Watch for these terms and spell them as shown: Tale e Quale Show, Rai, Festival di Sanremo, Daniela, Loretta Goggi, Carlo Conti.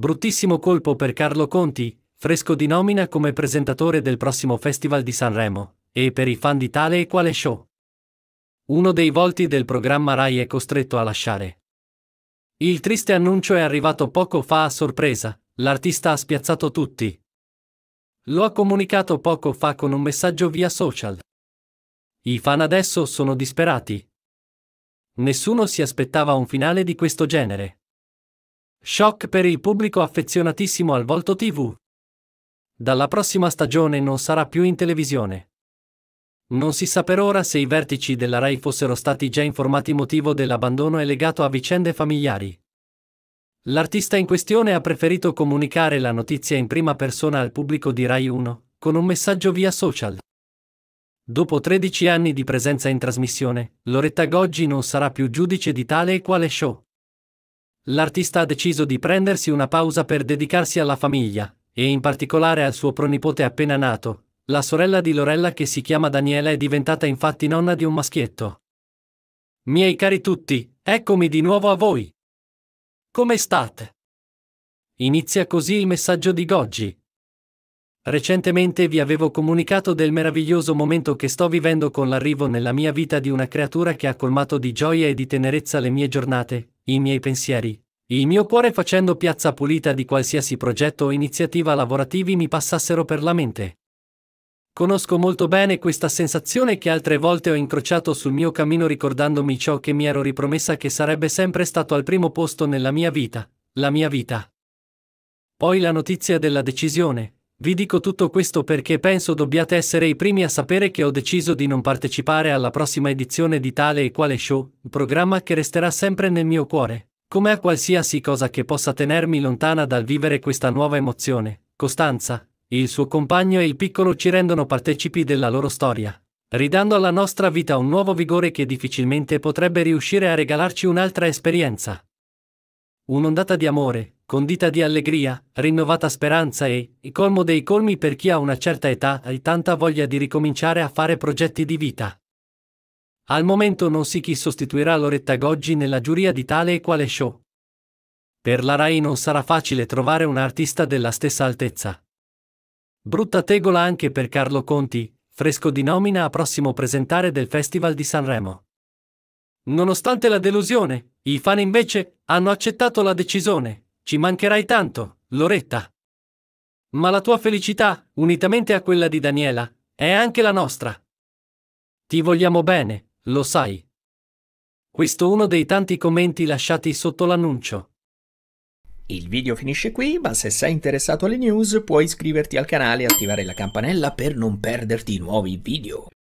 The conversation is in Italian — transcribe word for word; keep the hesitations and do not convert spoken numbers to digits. Bruttissimo colpo per Carlo Conti, fresco di nomina come presentatore del prossimo Festival di Sanremo, e per i fan di Tale e Quale Show. Uno dei volti del programma Rai è costretto a lasciare. Il triste annuncio è arrivato poco fa a sorpresa, l'artista ha spiazzato tutti. Lo ha comunicato poco fa con un messaggio via social. I fan adesso sono disperati. Nessuno si aspettava un finale di questo genere. Shock per il pubblico affezionatissimo al volto tivù. Dalla prossima stagione non sarà più in televisione. Non si sa per ora se i vertici della Rai fossero stati già informati, motivo dell'abbandono è legato a vicende familiari. L'artista in questione ha preferito comunicare la notizia in prima persona al pubblico di Rai uno, con un messaggio via social. Dopo tredici anni di presenza in trasmissione, Loretta Goggi non sarà più giudice di Tale e Quale Show. L'artista ha deciso di prendersi una pausa per dedicarsi alla famiglia, e in particolare al suo pronipote appena nato, la sorella di Lorella che si chiama Daniela è diventata infatti nonna di un maschietto. Miei cari tutti, eccomi di nuovo a voi! Come state? Inizia così il messaggio di Goggi. Recentemente vi avevo comunicato del meraviglioso momento che sto vivendo con l'arrivo nella mia vita di una creatura che ha colmato di gioia e di tenerezza le mie giornate, i miei pensieri, il mio cuore, facendo piazza pulita di qualsiasi progetto o iniziativa lavorativi mi passassero per la mente. Conosco molto bene questa sensazione che altre volte ho incrociato sul mio cammino, ricordandomi ciò che mi ero ripromessa che sarebbe sempre stato al primo posto nella mia vita, la mia vita. Poi la notizia della decisione. Vi dico tutto questo perché penso dobbiate essere i primi a sapere che ho deciso di non partecipare alla prossima edizione di Tale e Quale Show, un programma che resterà sempre nel mio cuore, come a qualsiasi cosa che possa tenermi lontana dal vivere questa nuova emozione. Costanza, il suo compagno e il piccolo ci rendono partecipi della loro storia, ridando alla nostra vita un nuovo vigore che difficilmente potrebbe riuscire a regalarci un'altra esperienza. Un'ondata di amore, condita di allegria, rinnovata speranza e, il colmo dei colmi per chi ha una certa età e tanta voglia di ricominciare a fare progetti di vita. Al momento non si sa chi sostituirà Loretta Goggi nella giuria di Tale e Quale Show. Per la Rai non sarà facile trovare un artista della stessa altezza. Brutta tegola anche per Carlo Conti, fresco di nomina a prossimo presentare del Festival di Sanremo. Nonostante la delusione, i fan invece hanno accettato la decisione. Ci mancherai tanto, Loretta. Ma la tua felicità, unitamente a quella di Daniela, è anche la nostra. Ti vogliamo bene, lo sai. Questo uno dei tanti commenti lasciati sotto l'annuncio. Il video finisce qui, ma se sei interessato alle news puoi iscriverti al canale e attivare la campanella per non perderti i nuovi video.